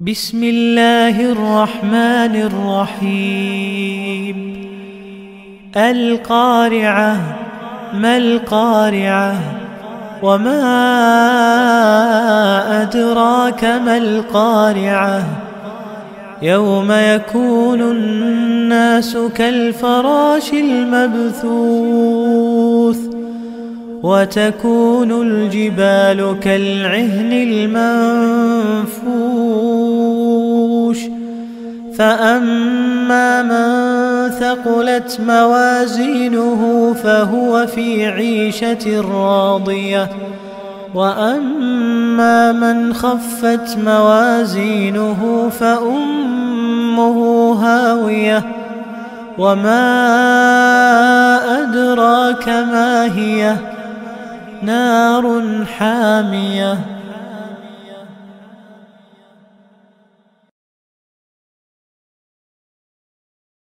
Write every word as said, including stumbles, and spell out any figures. بسم الله الرحمن الرحيم. القارعة ما القارعة وما أدراك ما القارعة يوم يكون الناس كالفراش المبثوث وتكون الجبال كالعهن المنفوش فأما من ثقلت موازينه فهو في عيشة راضية وأما من خفت موازينه فأمه هاوية وما أدراك ما هي نار حامية.